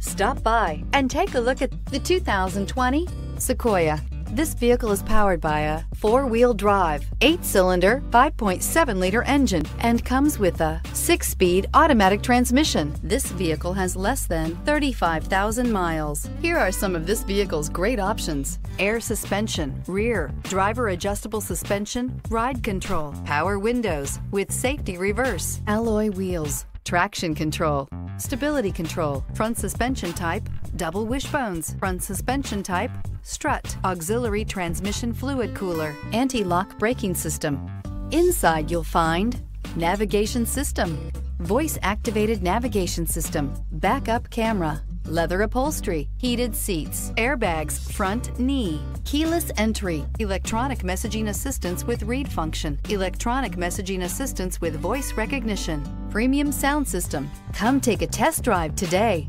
Stop by and take a look at the 2020 Sequoia. This vehicle is powered by a four-wheel drive, 8-cylinder, 5.7-liter engine, and comes with a 6-speed automatic transmission. This vehicle has less than 35,000 miles. Here are some of this vehicle's great options: air suspension, rear, driver adjustable suspension, ride control, power windows with safety reverse, alloy wheels, traction control, stability control, front suspension type, double wishbones, front suspension type, strut, auxiliary transmission fluid cooler, anti-lock braking system. Inside you'll find navigation system, voice-activated navigation system, backup camera, leather upholstery, heated seats, airbags, front knee, keyless entry, electronic messaging assistance with read function, electronic messaging assistance with voice recognition, premium sound system. Come take a test drive today.